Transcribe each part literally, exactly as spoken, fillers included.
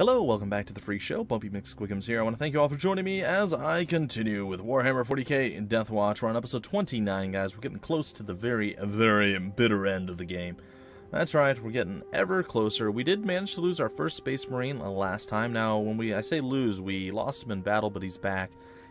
Hello, welcome back to The Phreak Show. Bumpy McSquigums here. I want to thank you all for joining me as I continue with Warhammer forty K Deathwatch. We're on episode twenty-nine, guys. We're getting close to the very, very bitter end of the game. That's right, we're getting ever closer. We did manage to lose our first Space Marine last time. Now, when we I say lose, we lost him in battle, but he's back.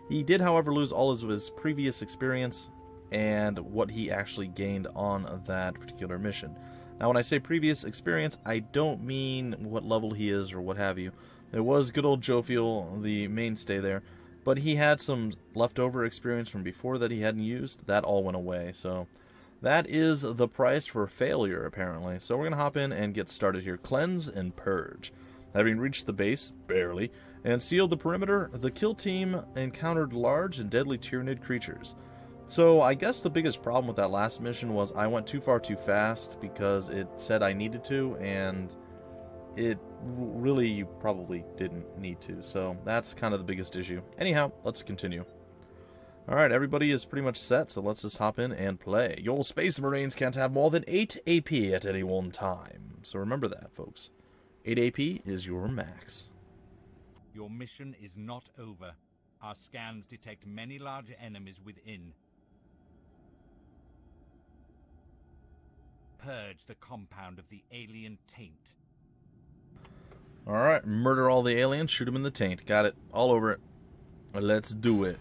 He did, however, lose all of his previous experience and what he actually gained on that particular mission. Now, when I say previous experience, I don't mean what level he is or what have you. It was good old Jophiel, the mainstay there, but he had some leftover experience from before that he hadn't used. That all went away, so that is the price for failure, apparently. So we're going to hop in and get started here. Cleanse and purge. Having reached the base, barely, and sealed the perimeter, the kill team encountered large and deadly Tyranid creatures. So I guess the biggest problem with that last mission was I went too far too fast because it said I needed to, and it really, you probably didn't need to. So that's kind of the biggest issue. Anyhow, let's continue. Alright, everybody is pretty much set, so let's just hop in and play. Your Space Marines can't have more than eight A P at any one time. So remember that, folks. eight A P is your max. Your mission is not over. Our scans detect many larger enemies within. Purge the compound of the alien taint. Alright, murder all the aliens, shoot them in the taint. Got it. All over it. Let's do it.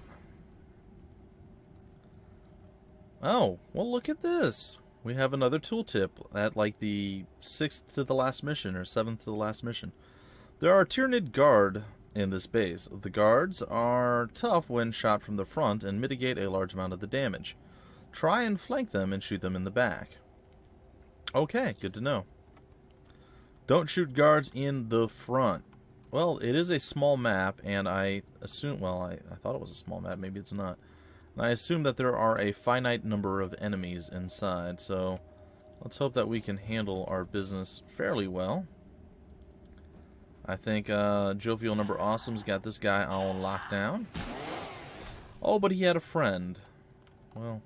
Oh, well, look at this. We have another tooltip at like the sixth to the last mission or seventh to the last mission. There are Tyrant Guard in this base. The guards are tough when shot from the front and mitigate a large amount of the damage. Try and flank them and shoot them in the back. Okay, good to know. Don't shoot guards in the front. Well, it is a small map, and I assume, well, I, I thought it was a small map, maybe it's not. And I assume that there are a finite number of enemies inside, so let's hope that we can handle our business fairly well. I think uh, Jophiel number awesome's got this guy on lockdown. Oh, but he had a friend. Well,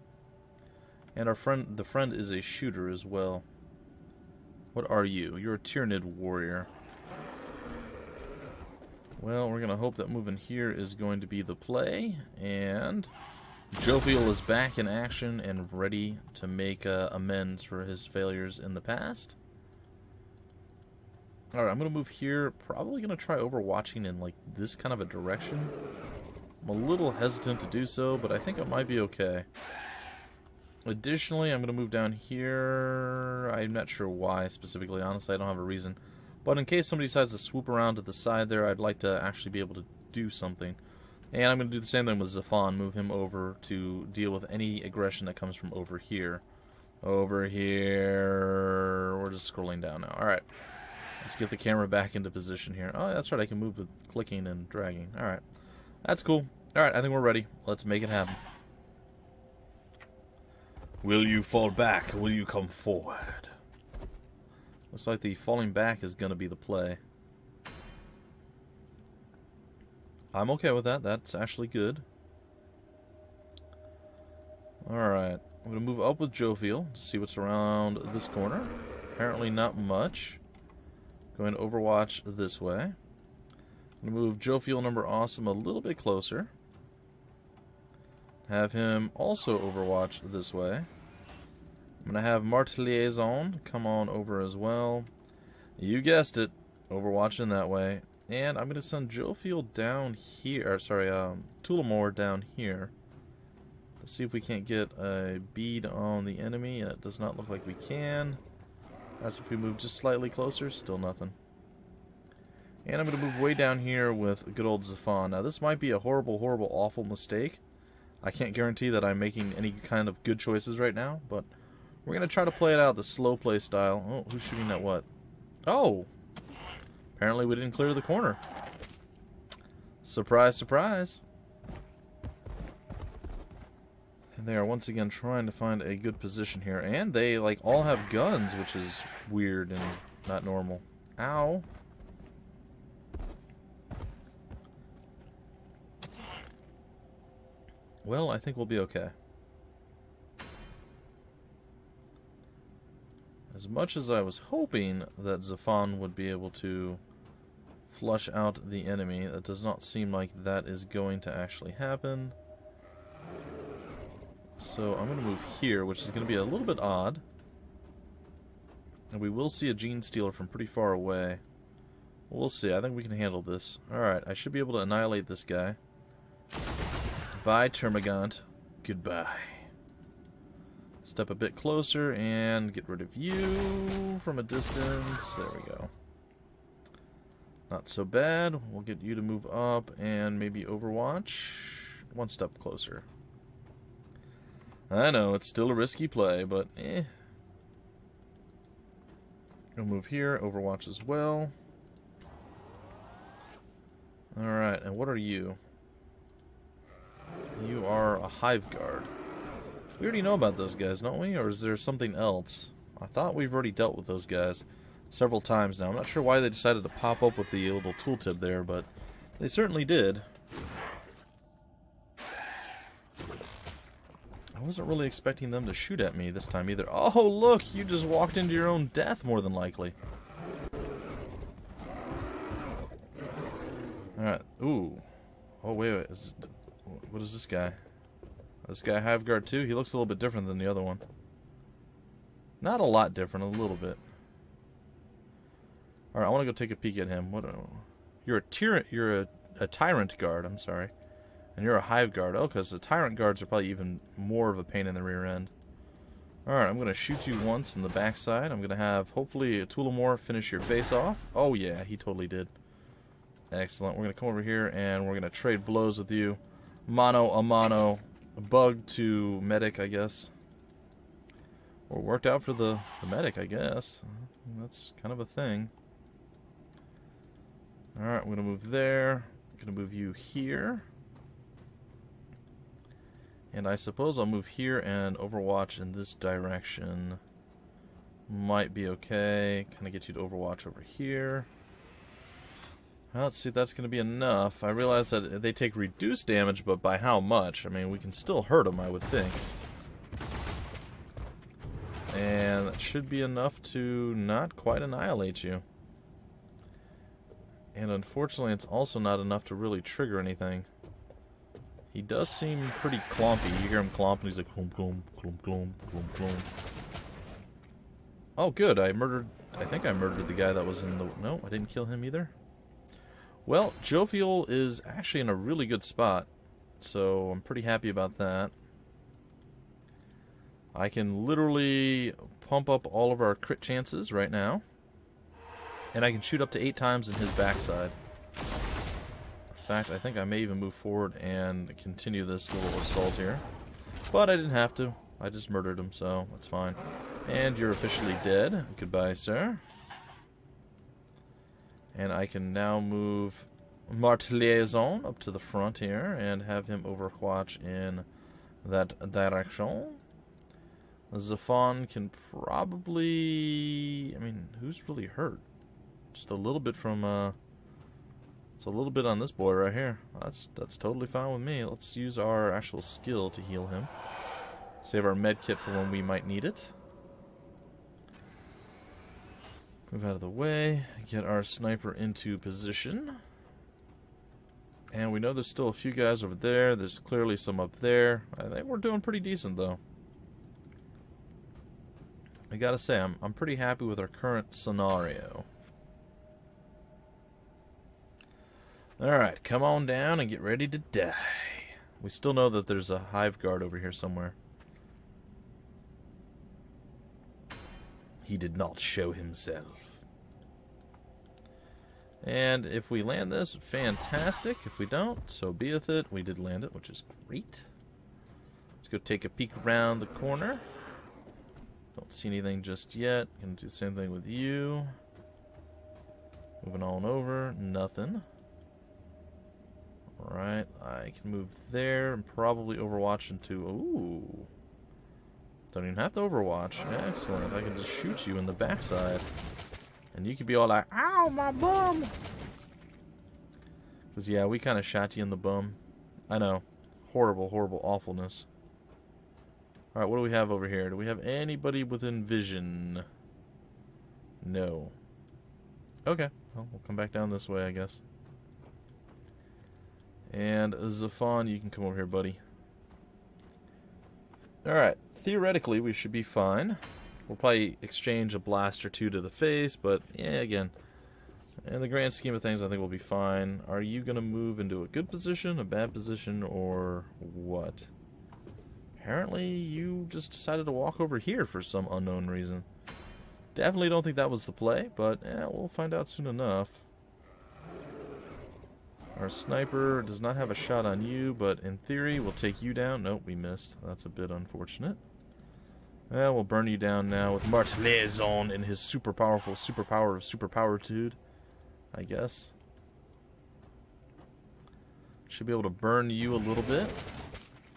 and our friend, the friend is a shooter as well. What are you? You're a Tyranid warrior. Well, we're going to hope that moving here is going to be the play. And Jophiel is back in action and ready to make uh, amends for his failures in the past. Alright, I'm going to move here. Probably going to try overwatching in like this kind of a direction. I'm a little hesitant to do so, but I think it might be okay. Additionally, I'm going to move down here. I'm not sure why specifically. Honestly, I don't have a reason. But in case somebody decides to swoop around to the side there, I'd like to actually be able to do something. And I'm going to do the same thing with Zephon. Move him over to deal with any aggression that comes from over here. Over here. We're just scrolling down now. Alright. Let's get the camera back into position here. Oh, that's right. I can move with clicking and dragging. All right. That's cool. All right. I think we're ready. Let's make it happen. Will you fall back? Will you come forward? Looks like the falling back is going to be the play. I'm okay with that. That's actually good. All right. I'm going to move up with Jophiel to see what's around this corner. Apparently not much. Going to overwatch this way. I'm going to move Jophiel number awesome a little bit closer. Have him also overwatch this way. I'm going to have Martellaison come on over as well. You guessed it. Overwatching that way. And I'm going to send Jophiel down here. Or sorry, um, Tullamore down here. Let's see if we can't get a bead on the enemy. It does not look like we can. That's if we move just slightly closer, still nothing. And I'm going to move way down here with good old Zephon. Now this might be a horrible, horrible, awful mistake. I can't guarantee that I'm making any kind of good choices right now, but we're going to try to play it out the slow play style. Oh, who's shooting at what? Oh! Apparently we didn't clear the corner. Surprise, surprise! They are once again trying to find a good position here, and they like all have guns, which is weird and not normal. Ow. Well, I think we'll be okay. As much as I was hoping that Zephon would be able to flush out the enemy. That does not seem like that is going to actually happen. So I'm going to move here, which is going to be a little bit odd. And we will see a Genestealer from pretty far away. We'll see. I think we can handle this. Alright, I should be able to annihilate this guy. Bye, Termagant. Goodbye. Step a bit closer and get rid of you from a distance. There we go. Not so bad. We'll get you to move up and maybe overwatch. One step closer. I know, it's still a risky play, but eh. We'll move here, overwatch as well. Alright, and what are you? You are a Hive Guard. We already know about those guys, don't we? Or is there something else? I thought we've already dealt with those guys several times now. I'm not sure why they decided to pop up with the little tooltip there, but they certainly did. I wasn't really expecting them to shoot at me this time either. Oh, look! You just walked into your own death, more than likely. Alright. Ooh. Oh, wait, wait. Is, what is this guy? This guy Hive Guard too? He looks a little bit different than the other one. Not a lot different, a little bit. Alright, I want to go take a peek at him. What? You're a tyrant. You're a, a Tyrant Guard. I'm sorry. And you're a Hive Guard. Oh, because the Tyrant Guards are probably even more of a pain in the rear end. Alright, I'm going to shoot you once in the backside. I'm going to have, hopefully, a Tullamore finish your face off. Oh, yeah, he totally did. Excellent. We're going to come over here, and we're going to trade blows with you. Mano a mano. Bug to medic, I guess. Or worked out for the, the medic, I guess. That's kind of a thing. Alright, we're going to move there. I'm going to move you here. And I suppose I'll move here and overwatch in this direction. Might be okay. Kind of get you to overwatch over here. Well, let's see if that's going to be enough. I realize that they take reduced damage, but by how much? I mean, we can still hurt them, I would think. And that should be enough to not quite annihilate you. And unfortunately, it's also not enough to really trigger anything. He does seem pretty clompy. You hear him clomp and he's like clomp, clomp, clomp, clomp, clomp, clomp. Oh good, I murdered, I think I murdered the guy that was in the, no, I didn't kill him either. Well, Jophiel is actually in a really good spot, so I'm pretty happy about that. I can literally pump up all of our crit chances right now. And I can shoot up to eight times in his backside. In fact, I think I may even move forward and continue this little assault here. But I didn't have to. I just murdered him, so that's fine. And you're officially dead. Goodbye, sir. And I can now move Martellaison up to the front here and have him overwatch in that direction. Zephon can probably... I mean, who's really hurt? Just a little bit from... Uh, So a little bit on this boy right here. That's that's totally fine with me. Let's use our actual skill to heal him. Save our med kit for when we might need it. Move out of the way. Get our sniper into position. And we know there's still a few guys over there. There's clearly some up there. I think we're doing pretty decent though. I gotta say, I'm I'm pretty happy with our current scenario. Alright, come on down and get ready to die. We still know that there's a Hive Guard over here somewhere. He did not show himself. And if we land this, fantastic. If we don't, so be with it. We did land it, which is great. Let's go take a peek around the corner. Don't see anything just yet. Gonna do the same thing with you. Moving on over, nothing. Alright, I can move there and probably overwatch into... Ooh. Don't even have to overwatch. Excellent. I can just shoot you in the backside. And you could be all like, ow, my bum! Because, yeah, we kind of shot you in the bum. I know. Horrible, horrible awfulness. Alright, what do we have over here? Do we have anybody within vision? No. Okay, Well, we'll come back down this way, I guess. And Zephon, you can come over here, buddy. Alright, theoretically we should be fine. We'll probably exchange a blast or two to the face, but yeah, again, in the grand scheme of things, I think we'll be fine. Are you going to move into a good position, a bad position, or what? Apparently you just decided to walk over here for some unknown reason. Definitely don't think that was the play, but eh, we'll find out soon enough. Our sniper does not have a shot on you, but in theory we'll take you down. Nope, we missed. That's a bit unfortunate. Well, we'll burn you down now with Martellaison and his super powerful superpower of superpoweritude, I guess. Should be able to burn you a little bit.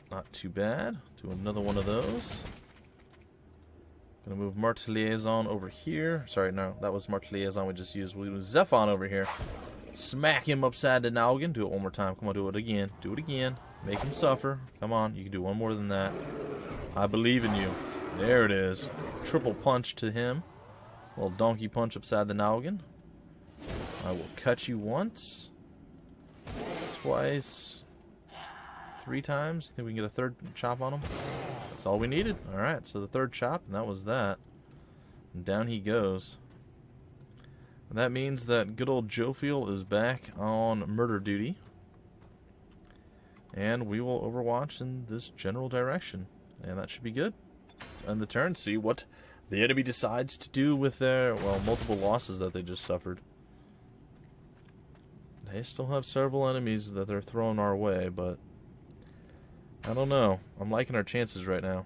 Not too bad. Do another one of those. Gonna move Martellaison over here. Sorry, no, that was Martellaison we just used. We'll use Zephon over here. Smack him upside the noggin. Do it one more time. Come on, do it again. Do it again. Make him suffer. Come on, you can do one more than that. I believe in you. There it is. Triple punch to him. Little donkey punch upside the noggin. I will cut you once. Twice. Three times. Think we can get a third chop on him? That's all we needed. Alright, so the third chop, and that was that. And down he goes. That means that good old Jophiel is back on murder duty. And we will overwatch in this general direction. And that should be good. Let's end the turn, see what the enemy decides to do with their, well, multiple losses that they just suffered. They still have several enemies that they're throwing our way, but I don't know. I'm liking our chances right now.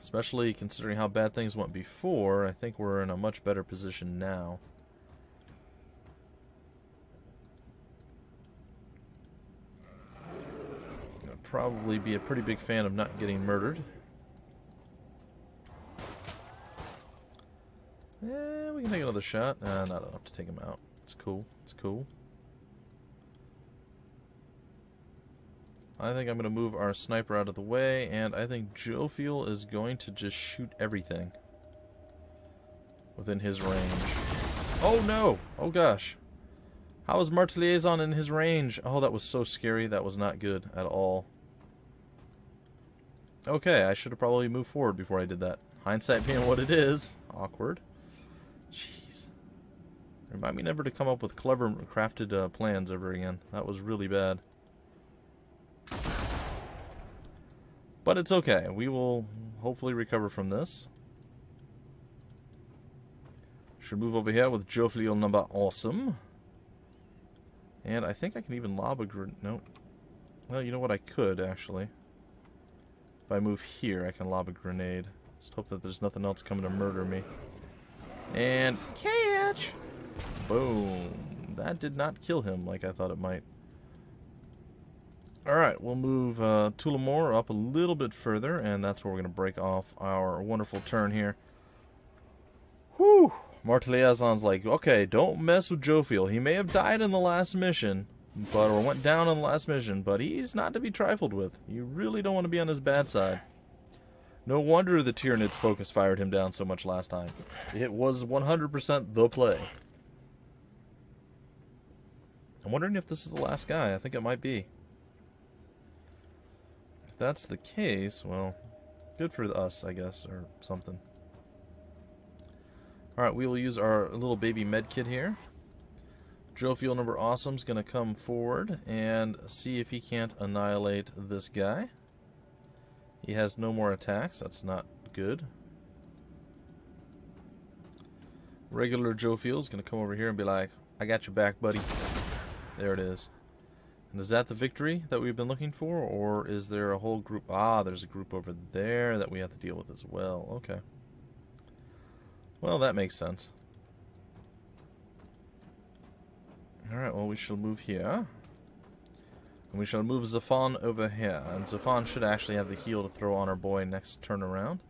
Especially considering how bad things went before, I think we're in a much better position now. I'd probably be a pretty big fan of not getting murdered. Yeah, we can take another shot. Nah, not enough to take him out. It's cool. It's cool. I think I'm going to move our sniper out of the way, and I think Jophiel is going to just shoot everything within his range. Oh no! Oh gosh. How is Martellaison in his range? Oh, that was so scary. That was not good at all. Okay, I should have probably moved forward before I did that. Hindsight being what it is. Awkward. Jeez. Remind me never to come up with clever crafted uh, plans ever again. That was really bad. But it's okay. We will hopefully recover from this. Should move over here with Jophiel number awesome. And I think I can even lob a grenade. Nope. Well, you know what? I could, actually. If I move here, I can lob a grenade. Just hope that there's nothing else coming to murder me. And catch! Boom. That did not kill him like I thought it might. Alright, we'll move uh, Tullamore up a little bit further, and that's where we're going to break off our wonderful turn here. Whew! Martellaisin's like, okay, don't mess with Jophiel. He may have died in the last mission, but or went down in the last mission, but he's not to be trifled with. You really don't want to be on his bad side. No wonder the Tyranid's focus fired him down so much last time. It was one hundred percent the play. I'm wondering if this is the last guy. I think it might be. If that's the case, well, good for us, I guess, or something. Alright, we will use our little baby med kit here. Jophiel number awesome's gonna come forward and see if he can't annihilate this guy. He has no more attacks, that's not good. Regular Jophiel's gonna come over here and be like, I got your back, buddy. There it is. And is that the victory that we've been looking for, or is there a whole group? Ah, there's a group over there that we have to deal with as well. Okay. Well, that makes sense. Alright, well, we shall move here. And we shall move Zephon over here. And Zephon should actually have the heal to throw on our boy next turn around.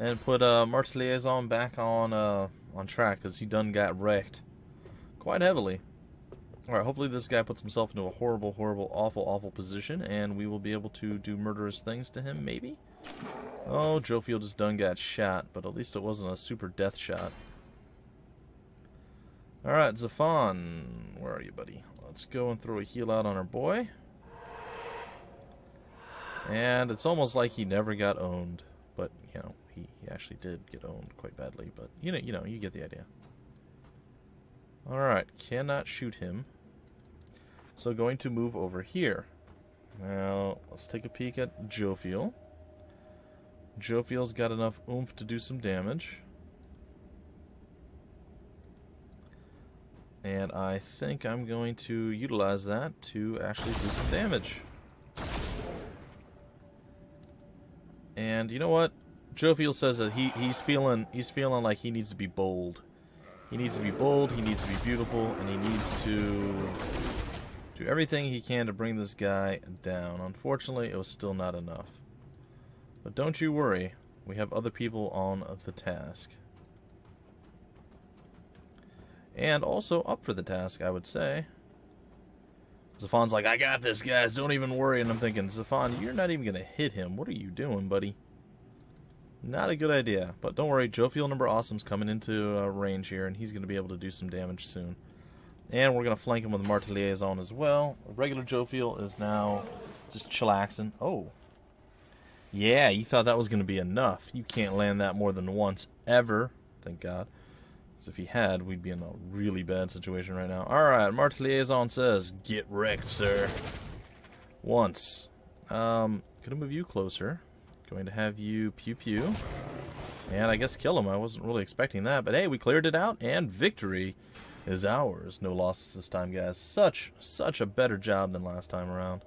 And put uh, Martellaison back on, uh, on track, because he done got wrecked quite heavily. Alright, hopefully this guy puts himself into a horrible, horrible, awful, awful position, and we will be able to do murderous things to him, maybe? Oh, Jophiel just done got shot, but at least it wasn't a super death shot. Alright, Zephon, where are you, buddy? Let's go and throw a heal out on our boy. And it's almost like he never got owned, but, you know, he, he actually did get owned quite badly, but, you know, you know, you get the idea. Alright, cannot shoot him. So going to move over here. Now, let's take a peek at Jophiel. Jophiel's got enough oomph to do some damage. And I think I'm going to utilize that to actually do some damage. And you know what? Jophiel says that he, he's feeling he's feeling like he needs to be bold. He needs to be bold, he needs to be beautiful, and he needs to do everything he can to bring this guy down. Unfortunately, it was still not enough. But don't you worry, we have other people on the task. And also up for the task, I would say. Zephon's like, I got this, guys, don't even worry. And I'm thinking, Zephon, you're not even going to hit him. What are you doing, buddy? Not a good idea. But don't worry, Jophiel number awesome's coming into uh, range here, and he's going to be able to do some damage soon. And we're going to flank him with Martellaison as well. Regular Jophiel is now just chillaxing. Oh. Yeah, you thought that was going to be enough. You can't land that more than once, ever. Thank God. Because if he had, we'd be in a really bad situation right now. Alright, Martellaison says, get wrecked, sir. Once. Um, gonna move you closer. Going to have you pew pew. And I guess kill him. I wasn't really expecting that. But hey, we cleared it out, and victory is ours. No losses this time, guys. Such, such a better job than last time around.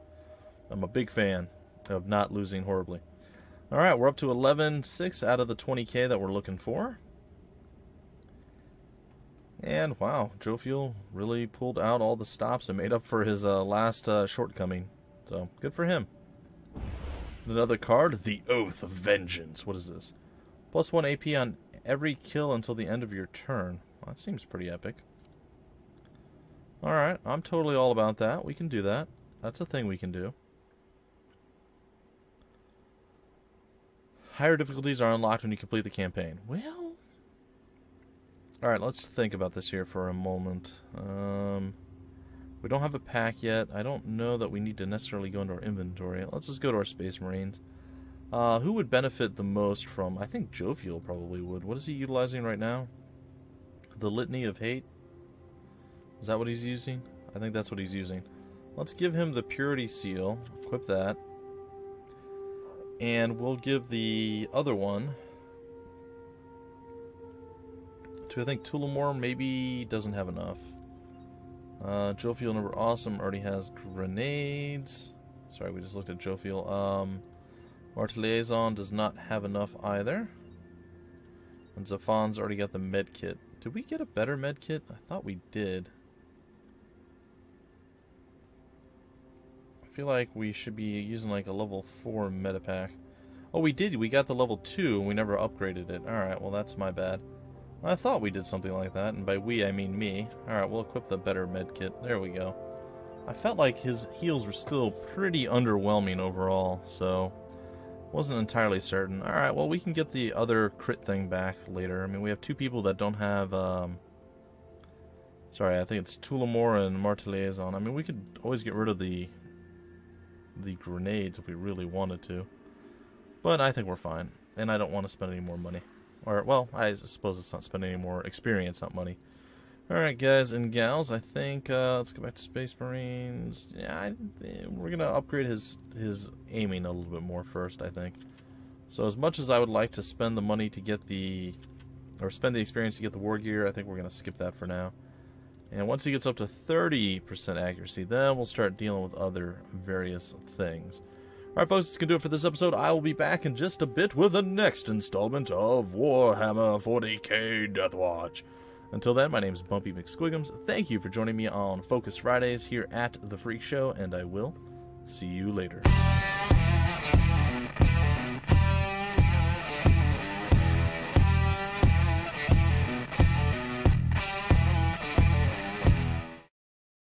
I'm a big fan of not losing horribly. Alright, we're up to eleven six out of the twenty K that we're looking for. And wow, Jophiel really pulled out all the stops and made up for his uh, last uh, shortcoming. So, good for him. Another card, the Oath of Vengeance. What is this? Plus one A P on every kill until the end of your turn. Well, that seems pretty epic. Alright, I'm totally all about that. We can do that. That's a thing we can do. Higher difficulties are unlocked when you complete the campaign. Well, alright, let's think about this here for a moment. Um, we don't have a pack yet. I don't know that we need to necessarily go into our inventory. Let's just go to our Space Marines. Uh, who would benefit the most from... I think Jophiel probably would. What is he utilizing right now? The Litany of Hate? Is that what he's using? I think that's what he's using. Let's give him the Purity Seal. Equip that. And we'll give the other one to, I think, Tullamore. Maybe doesn't have enough. Uh, Jophiel number awesome already has grenades. Sorry, we just looked at Jophiel. Um, Martellaison does not have enough either. And Zephon's already got the med kit. Did we get a better med kit? I thought we did. I feel like we should be using like a level four metapack. Oh, we did. We got the level two and we never upgraded it. Alright, well that's my bad. I thought we did something like that, and by we I mean me. Alright, we'll equip the better med kit. There we go. I felt like his heals were still pretty underwhelming overall, so wasn't entirely certain. Alright, well we can get the other crit thing back later. I mean, we have two people that don't have... Um, sorry, I think it's Tullamore and Martellaison. I mean, we could always get rid of the... the grenades if we really wanted to, but I think we're fine, and I don't want to spend any more money, or well, I suppose it's not spending any more experience, not money. Alright guys and gals, I think uh, let's go back to Space Marines. Yeah, I, we're gonna upgrade his his aiming a little bit more first, I think. So as much as I would like to spend the money to get the, or spend the experience to get the war gear, I think we're gonna skip that for now. And once he gets up to thirty percent accuracy, then we'll start dealing with other various things. Alright folks, that's going to do it for this episode. I will be back in just a bit with the next installment of Warhammer forty K Deathwatch. Until then, my name is Bumpy McSquigums. Thank you for joining me on Focus Fridays here at The Phreak Show, and I will see you later.